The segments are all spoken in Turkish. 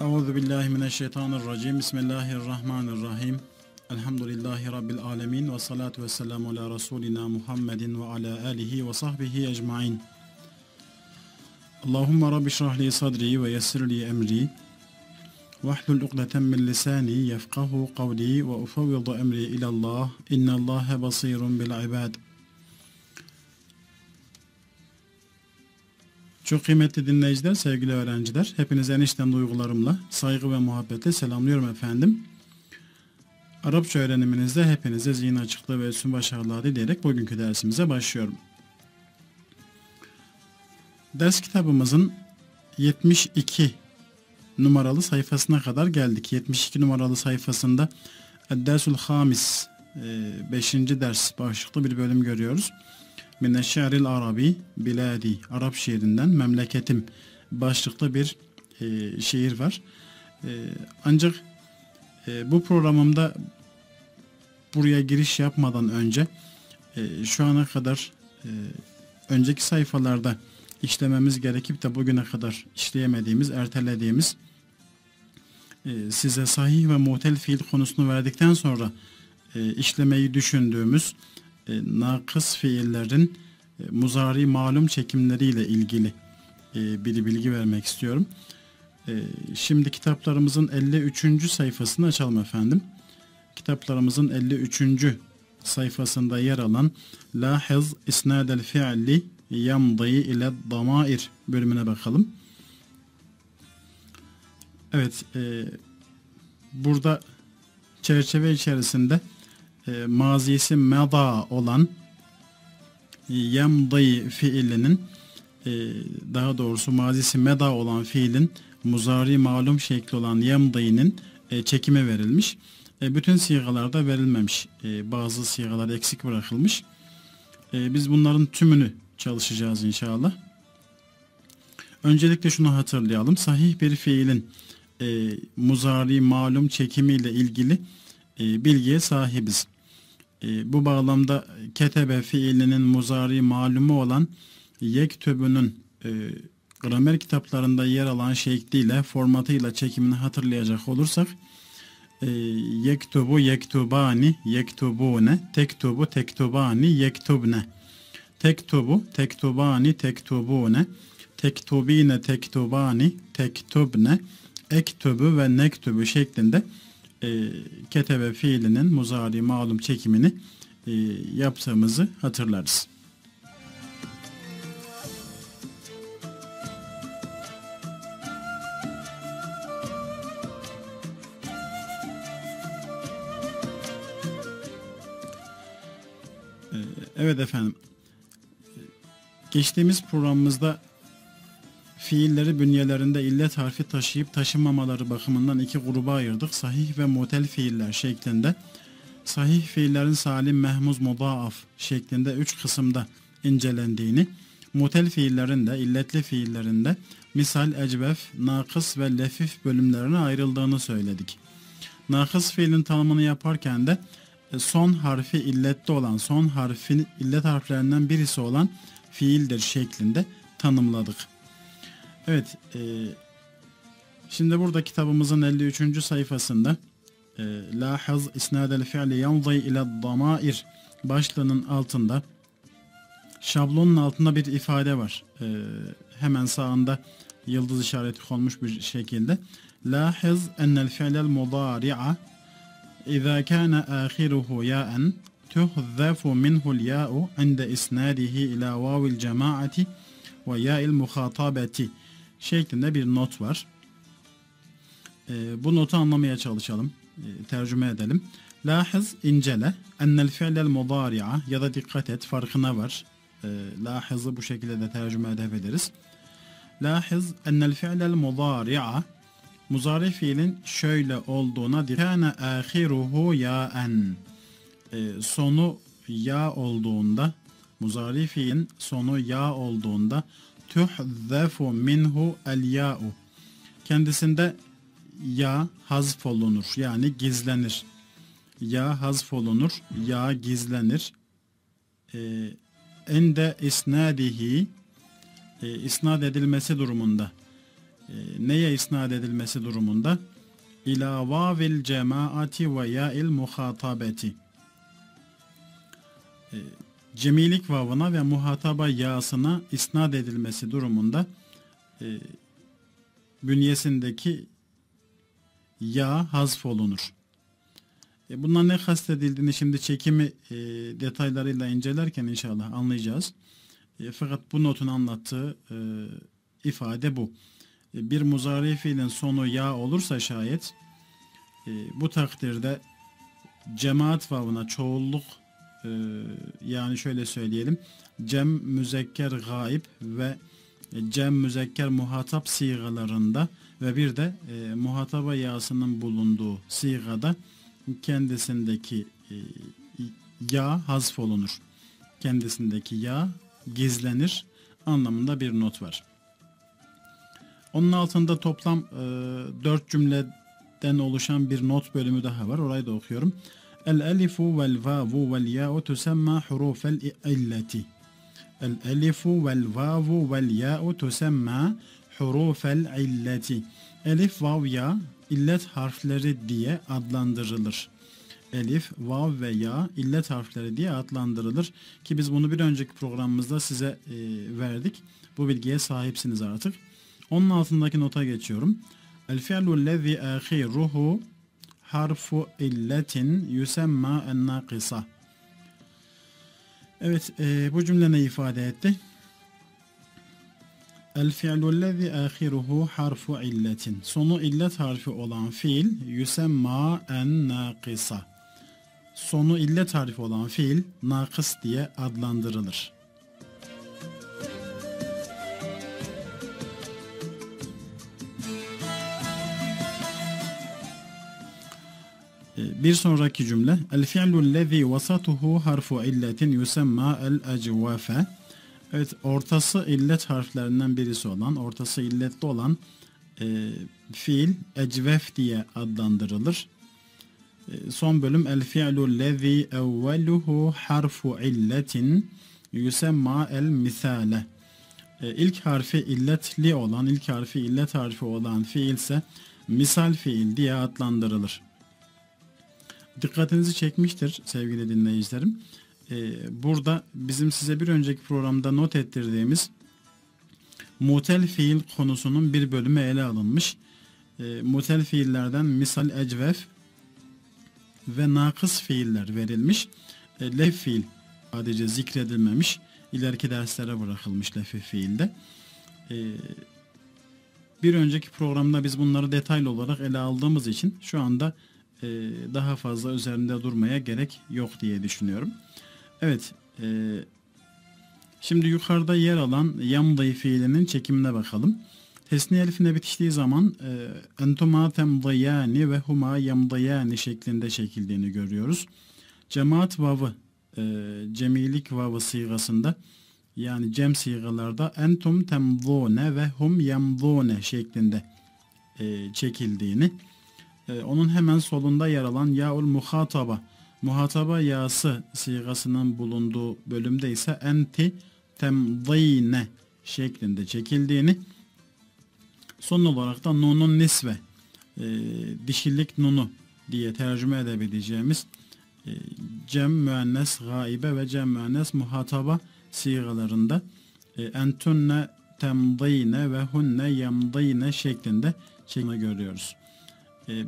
Euzubillahimineşşeytanirracim. Bismillahirrahmanirrahim. Elhamdülillahi Rabbil alemin. Ve salatu ve selamu ala Resulina Muhammedin ve ala alihi ve sahbihi ecmain. Allahümme Rabbi şrahli sadri ve yessirli emri. Vahlul uqdeten min lisani yefkahu kavli ve ufevvidu emri ilallah. İnnallâhe basirun bil ibad. Çok kıymetli dinleyiciler, sevgili öğrenciler, hepinize en içten duygularımla, saygı ve muhabbetle selamlıyorum efendim. Arapça öğreniminizde hepinize zihin açıklığı ve üstün başarılar dileyerek bugünkü dersimize başlıyorum. Ders kitabımızın 72 numaralı sayfasına kadar geldik. 72 numaralı sayfasında Dersul Hamis 5. ders başlıklı bir bölüm görüyoruz. Mineşşeril Arabi Biladi, Arap şiirinden memleketim başlıklı bir şiir var. Ancak bu programımda buraya giriş yapmadan önce şu ana kadar önceki sayfalarda işlememiz gerekip de bugüne kadar işleyemediğimiz, ertelediğimiz, size sahih ve mu'tel fiil konusunu verdikten sonra işlemeyi düşündüğümüz nakıs fiillerin muzari malum çekimleriyle ilgili bir bilgi vermek istiyorum. Şimdi kitaplarımızın 53. sayfasını açalım efendim. Kitaplarımızın 53. sayfasında yer alan Lahiz isnadel fi'li yamdi ile damair bölümüne bakalım. Evet, burada çerçeve içerisinde mazisi meda olan yemdi fiilinin, daha doğrusu mazisi meda olan fiilin muzari malum şekli olan yemdi'nin çekimi verilmiş. Bütün sigalarda verilmemiş. Bazı sigalar eksik bırakılmış. Biz bunların tümünü çalışacağız inşallah. Öncelikle şunu hatırlayalım. Sahih bir fiilin muzari malum çekimiyle ilgili bilgiye sahibiz. Bu bağlamda ketebe fiilinin muzari malumu olan yektübünün gramer kitaplarında yer alan şekliyle, formatıyla çekimini hatırlayacak olursak yektubu yektubani yektubune, tektubu tektubani yektubne, tektubu tektubani tektubune, tektubine tektubani tektubne, ektubu ve nektubu şeklinde ketebe fiilinin muzari malum çekimini yaptığımızı hatırlarız. Evet efendim, geçtiğimiz programımızda fiilleri bünyelerinde illet harfi taşıyıp taşımamaları bakımından iki gruba ayırdık. Sahih ve mu'tel fiiller şeklinde. Sahih fiillerin salim, mehmuz, mudaaf şeklinde 3 kısımda incelendiğini, mu'tel fiillerin de illetli fiillerinde misal, ecbef, nakıs ve lefif bölümlerine ayrıldığını söyledik. Nakıs fiilin tanımını yaparken de son harfi illetli olan, son harfin illet harflerinden birisi olan fiildir şeklinde tanımladık. Evet, şimdi burada kitabımızın 53. sayfasında Lahaz isnadel fi'li yanzı ile damair başlığının altında, şablonun altında bir ifade var. Hemen sağında yıldız işareti konmuş bir şekilde. Lahaz ennel fi'lel mudari'a اِذَا كَانَ آخِرُهُ يَاءً تُحْذَفُ مِنْهُ الْيَاءُ عِنْدَ اِسْنَادِهِ اِلَى وَاوِ الْجَمَاعَةِ وَيَاءِ الْمُخَاطَبَةِ şeklinde bir not var. Bu notu anlamaya çalışalım, tercüme edelim. Lahız, incele, ennel fi'lel mudari'a, ya da dikkat et, farkına var. Lahız'ı bu şekilde de tercüme edebiliriz. Lahız, ennel fi'lel mudari'a, muzari fiilin şöyle olduğuna dikâne âhiruhu yâen, sonu ya olduğunda, muzari fiilin sonu ya olduğunda tuhzefu minhu el yâ'u, kendisinde ya hazf olunur, yani gizlenir. Ya hazf olunur, ya gizlenir. Ende isnadihi, isnad edilmesi durumunda. neye isnat edilmesi durumunda? İlâ vâvil cemaati ve yâil muhatabeti. Cemilik vavına ve muhataba yasına isnat edilmesi durumunda bünyesindeki ya hazf olunur. Bundan ne kastedildiğini şimdi çekimi detaylarıyla incelerken inşallah anlayacağız. Fakat bu notun anlattığı ifade bu. Bir muzari fiilin sonu ya olursa şayet bu takdirde cemaat vavına çoğulluk, yani şöyle söyleyelim, cem müzekker gaib ve cem müzekker muhatap sigalarında ve bir de muhataba yasının bulunduğu sigada kendisindeki ya hazf olunur. Kendisindeki ya gizlenir anlamında bir not var. Onun altında toplam 4 cümleden oluşan bir not bölümü daha var. Orayı da okuyorum. El elifu vel vavu vel ya'u tusamma hurufel illeti. El elifu vel vavu vel ya'u tusamma hurufel illeti. Elif, vav, ya illet harfleri diye adlandırılır. Elif, vav ve ya illet harfleri diye adlandırılır ki biz bunu bir önceki programımızda size verdik. Bu bilgiye sahipsiniz artık. Onun altındaki nota geçiyorum. El fi'lu lezi ahiruhu harfu illetin yusemma en-nakisa. Evet, bu cümle ne ifade etti? El fi'lu lezi ahiruhu harfu illetin. Sonu illet harfi olan fiil yusemma en-nakisa. Sonu illet harfi olan fiil nakıs diye adlandırılır. Bir sonraki cümle. El fi'lu lezi vasatuhu harfu illetin yusemma el-ecvafe. Evet, ortası illet harflerinden birisi olan, ortası illetli olan fiil ecvef diye adlandırılır. Son bölüm. El fi'lu lezi evveluhu harfu illetin yusemma el-misale. İlk harfi illetli olan, ilk harfi illet harfi olan fiil ise misal fiil diye adlandırılır. Dikkatinizi çekmiştir sevgili dinleyicilerim. Burada bizim size bir önceki programda not ettirdiğimiz mutel fiil konusunun bir bölümü ele alınmış. Mutel fiillerden misal ecvef ve nakıs fiiller verilmiş. Lef fiil sadece zikredilmemiş. İleriki derslere bırakılmış lef fiilde. Bir önceki programda biz bunları detaylı olarak ele aldığımız için şu anda daha fazla üzerinde durmaya gerek yok diye düşünüyorum. Evet, şimdi yukarıda yer alan yamdi fiilinin çekimine bakalım. Tesniye elifine bitiştiği zaman entuma temdiyani ve huma yamdiyani şeklinde çekildiğini görüyoruz. Cemaat vavı, cemilik vavı sigasında, yani cem sigalarda entum temdune ve hum yamdune şeklinde çekildiğini, onun hemen solunda yer alan ya'ul muhataba, muhataba yası sigasının bulunduğu bölümde ise enti temdine şeklinde çekildiğini, son olarak da nunun nisve, dişilik nunu diye tercüme edebileceğimiz cem müennes gaibe ve cem müennes muhataba sigalarında entunne temdine ve hunne yemdine şeklinde çekimini görüyoruz.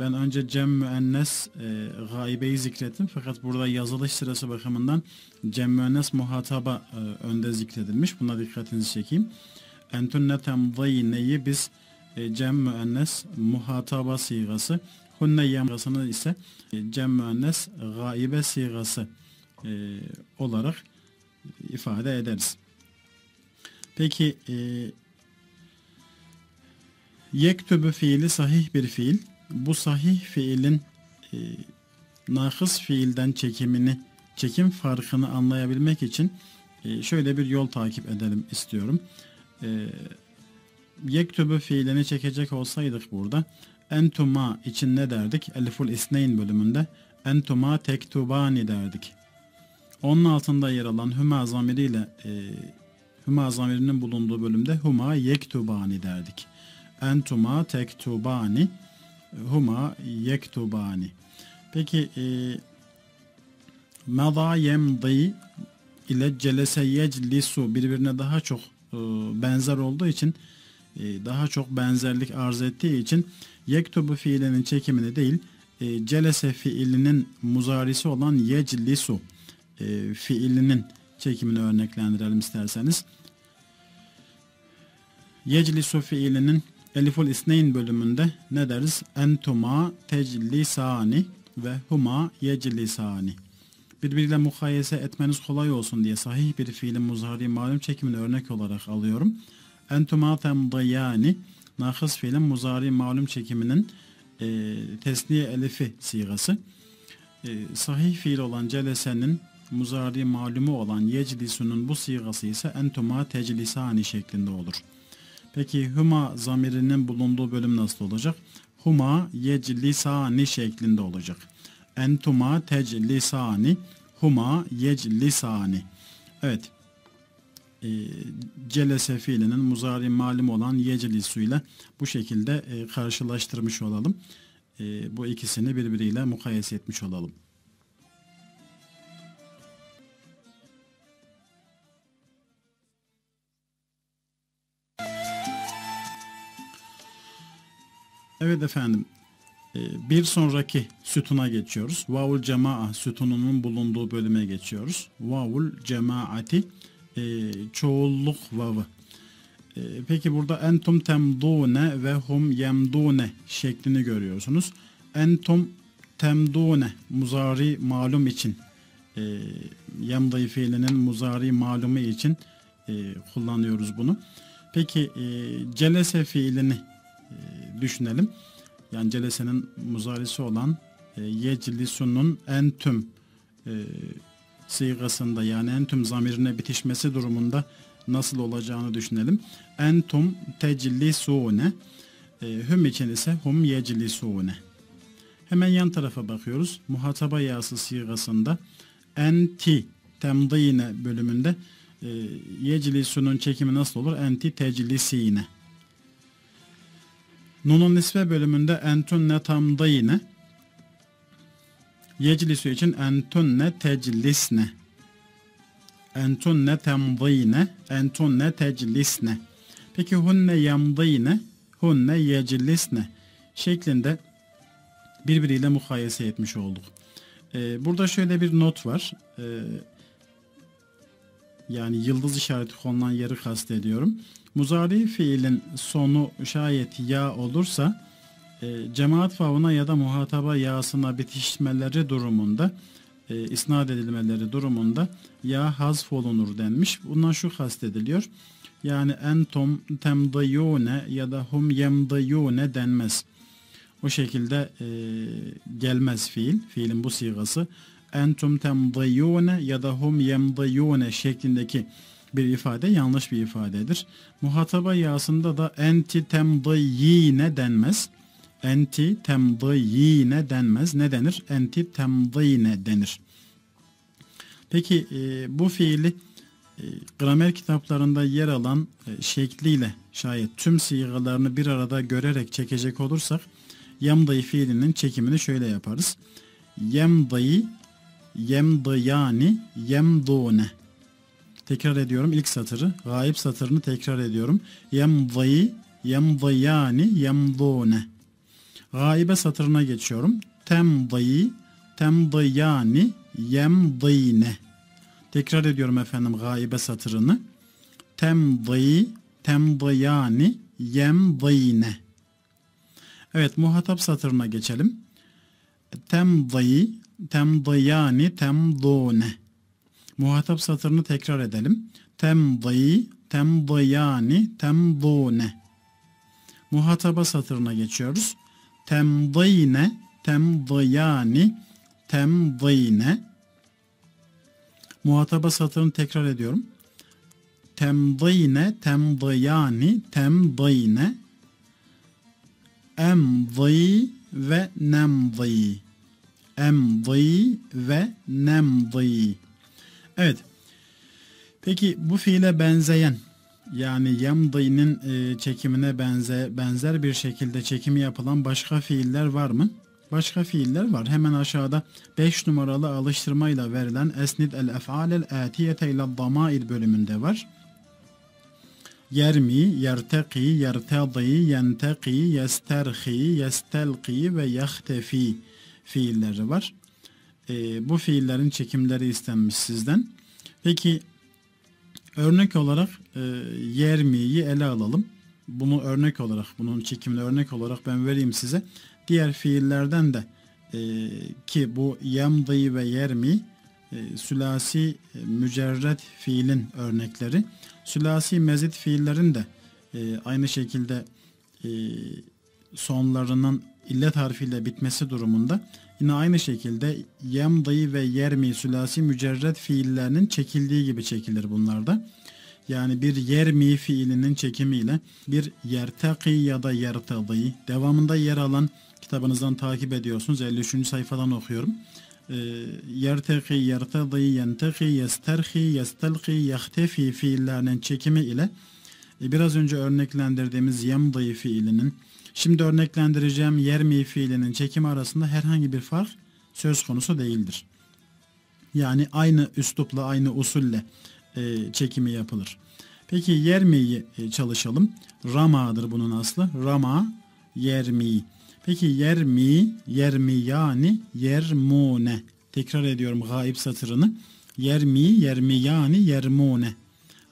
Ben önce cem müennes gaibeyi zikrettim, fakat burada yazılış sırası bakımından cem müennes muhataba önde zikredilmiş. Buna dikkatinizi çekeyim. Entünne temdayneyi biz cem müennes muhataba sigası, hunne yemgasını ise cem müennes gaibe sigası olarak ifade ederiz. Peki yektübü fiili sahih bir fiil. Bu sahih fiilin nakıs fiilden çekim farkını anlayabilmek için şöyle bir yol takip edelim istiyorum. Yektübü fiilini çekecek olsaydık burada entuma için ne derdik? Eliful isneyn bölümünde entuma tektubani derdik. Onun altında yer alan huma zamiriyle huma zamirinin bulunduğu bölümde huma yektubani derdik. Entuma tektubani, huma yektubani. Peki mada yemdi ile celese yeclisu birbirine daha çok benzer olduğu için, daha çok benzerlik arz ettiği için yektubu fiilinin çekimini değil celese fiilinin muzarisi olan yeclisu fiilinin çekimini örneklendirelim isterseniz. Yeclisu fiilinin Eliful İsneyn bölümünde ne deriz? Entuma teclisani ve huma yeclisani. Birbiriyle mukayese etmeniz kolay olsun diye sahih bir fiilin muzhari malum çekimini örnek olarak alıyorum. Entuma temdiyani nakıs fiilin muzhari malum çekiminin tesniye elifi sigası. Sahih fiil olan celesenin muzhari malumu olan yeclisunun bu sigası ise entuma teclisani şeklinde olur. Peki huma zamirinin bulunduğu bölüm nasıl olacak? Huma yeclisani şeklinde olacak. Entuma teclisani, huma yeclisani. Evet. Celese fiilinin muzari malum olan yeclisu ile bu şekilde karşılaştırmış olalım. Bu ikisini birbiriyle mukayese etmiş olalım. Evet efendim, bir sonraki sütuna geçiyoruz. Vavul cema'a sütununun bulunduğu bölüme geçiyoruz. Vavul cemaati, çoğulluk vavı. Peki burada entum temdune ve hum yemdune şeklini görüyorsunuz. Entum temdune muzari malum için, yemdi fiilinin muzari malumu için kullanıyoruz bunu. Peki celese fiilini düşünelim. Yani celesenin muzarisi olan yeclisunun entüm sigasında, yani entüm zamirine bitişmesi durumunda nasıl olacağını düşünelim. Entum teclisune, hüm için ise hum yeclisune. Hemen yan tarafa bakıyoruz. Muhataba yası sigasında enti temdine bölümünde yeclisunun çekimi nasıl olur? Enti teclisine. Nun'un nisve bölümünde entünne tamdayne, yeclisu için entünne teclisne, entünne temdayne, entünne teclisne. Peki hunne yamdayne, hunne yeclisne şeklinde birbiriyle mukayese etmiş olduk. Burada şöyle bir not var. Yani yıldız işareti konulan yeri kastediyorum. Muzari fiilin sonu şayet ya olursa cemaat vavuna ya da muhataba yasına bitişmeleri durumunda, isnat edilmeleri durumunda ya hazf olunur denmiş. Bundan şu kastediliyor. Yani entum temdiyune ya da hum yemdiyune denmez. O şekilde gelmez fiil. Fiilin bu sigası entum temdiyune ya da hum yemdiyune şeklindeki bir ifade yanlış bir ifadedir. Muhataba yasında da enti temdiyine denmez. Enti temdiyine denmez. Ne denir? Enti temdiyine denir. Peki bu fiili gramer kitaplarında yer alan şekliyle şayet tüm sigalarını bir arada görerek çekecek olursak yemdayı fiilinin çekimini şöyle yaparız. Yemdayı, yemdiyani, yemdune. Tekrar ediyorum ilk satırı. Gayip satırını tekrar ediyorum. Yemdi, yemdiyani, yemdune. Gaibe satırına geçiyorum. Temdi, temdiyani, yemdine. Tekrar ediyorum efendim gaibe satırını. Temdi, temdiyani, yemdine. Evet, muhatap satırına geçelim. Temdi, temdiyani, temdune. Muhatap satırını tekrar edelim. Temdi, temdiyani, temdune. Muhataba satırına geçiyoruz. Temdine, temdiyani, temdine. Muhataba satırını tekrar ediyorum. Temdine, temdiyani, temdine. Emdi ve nemdi. Emdi ve nemdi. Evet. Peki bu fiile benzeyen yani yamdayının çekimine benzer bir şekilde çekimi yapılan başka fiiller var mı? Başka fiiller var. Hemen aşağıda 5 numaralı alıştırmayla verilen Esnid el-ef'alel atiyete ile damair bölümünde var. Yermi, yerteki, yertedi, yenteki, yesterhi, yestelki ve yehtefi fiilleri var. Bu fiillerin çekimleri istenmiş sizden. Peki örnek olarak yermi'yi ele alalım. Bunu örnek olarak, bunun çekimini örnek olarak ben vereyim size. Diğer fiillerden de ki bu yemdi ve yermi sülasi mücerret fiilin örnekleri. Sülasi mezit fiillerin de aynı şekilde sonlarının illet harfiyle bitmesi durumunda yine aynı şekilde yemdi ve yermi sülasi mücerret fiillerinin çekildiği gibi çekilir bunlarda. Yani bir yermi fiilinin çekimiyle bir yerteki ya da yertedi devamında yer alan kitabınızdan takip ediyorsunuz. 53. sayfadan okuyorum. Yerteki, yertedi, yenteki, yesterhi, yestelki, yehtefi fiillerinin çekimi ile biraz önce örneklendirdiğimiz yemdi fiilinin şimdi örneklendireceğim yermi fiilinin çekimi arasında herhangi bir fark söz konusu değildir. Yani aynı üslupla, aynı usulle çekimi yapılır. Peki yermi'yi çalışalım. Rama'dır bunun aslı. Rama, yermi. Peki yermi, yermi yani yermune. Tekrar ediyorum gayb satırını. Yermi, yermi yani yermune.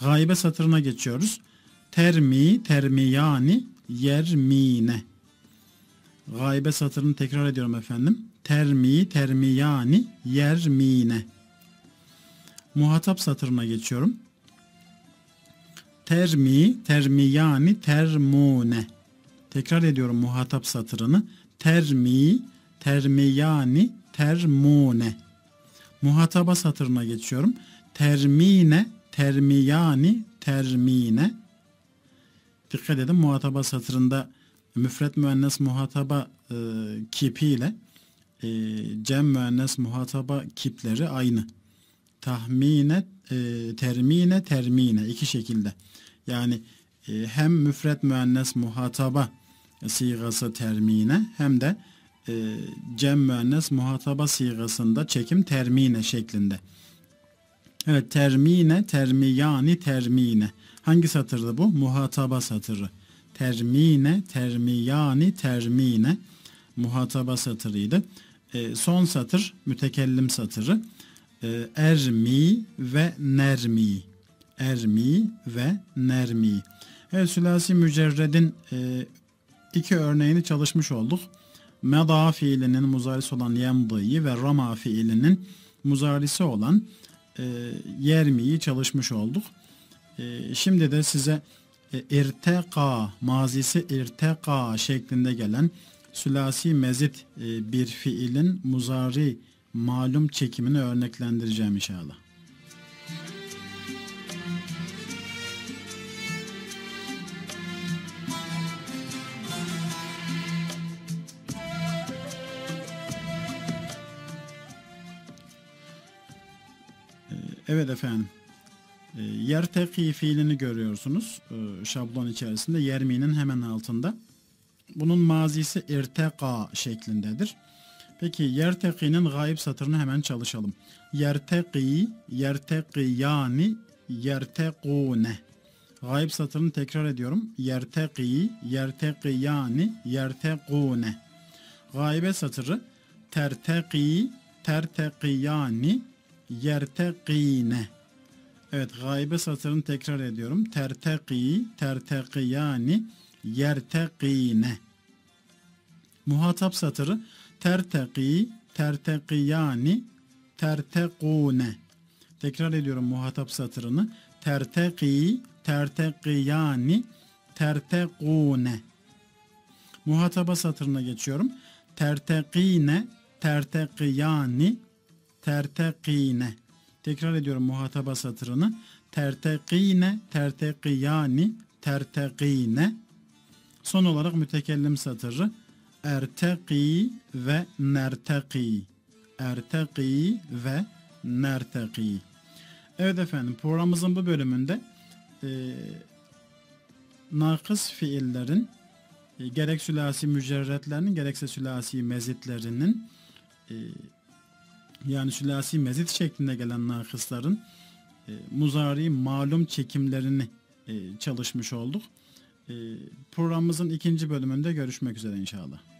Gaybe satırına geçiyoruz. Termi, termi yani yermine. Gaybe satırını tekrar ediyorum efendim. Termi, termi yani yermine. Muhatap satırına geçiyorum. Termi, termi yani termune. Tekrar ediyorum muhatap satırını. Termi, termi yani termune. Muhataba satırına geçiyorum. Termine, termi yani termine. Dikkat edin muhataba satırında müfret müennes muhataba kipiyle cem müennes muhataba kipleri aynı. Tahmine, termine, termine iki şekilde. Yani hem müfret müennes muhataba sigası termine hem de cem müennes muhataba sigasında çekim termine şeklinde. Evet termine, termi yani termine. Hangi satırdı bu? Muhataba satırı. Termine, termi yani termine. Muhataba satırıydı. Son satır mütekellim satırı. Ermi ve nermi. Ermi ve nermi. Evet, sülasi mücerredin iki örneğini çalışmış olduk. Meda fiilinin muzarisi olan yemdi'yi ve rama fiilinin muzarisi olan yermi'yi çalışmış olduk. Şimdi de size irteka, mazisi irteka şeklinde gelen sülasi mezit bir fiilin muzari malum çekimini örneklendireceğim inşallah. Evet efendim. Yerteki fiilini görüyorsunuz. Şablon içerisinde yerminin hemen altında. Bunun mazisi irteka şeklindedir. Peki yerteki'nin gayb satırını hemen çalışalım. Yerteki, yerteki yani yertekune. Gayb satırını tekrar ediyorum. Yerteki, yerteki yani yertekune. Gaybe satırı terteki, terteki yani yertekine. Evet gaybe satırını tekrar ediyorum. Terteki, terteki yani yertekine. Muhatap satırı terteki, terteki yani tertekune. Tekrar ediyorum muhatap satırını. Terteki, terteki yani tertekune. Muhataba satırına geçiyorum. Tertekine, terteki yani tertekine. Tekrar ediyorum muhataba satırını. Tertekine, terteki yani tertekine. Son olarak mütekellim satırı. Erteki ve nerteki. Erteki ve nerteki. Evet efendim programımızın bu bölümünde nakıs fiillerin gerek sülasi mücerretlerinin gerekse sülasi mezitlerinin yani sülasi mezit şeklinde gelen nakısların muzari malum çekimlerini çalışmış olduk. Programımızın ikinci bölümünde görüşmek üzere inşallah.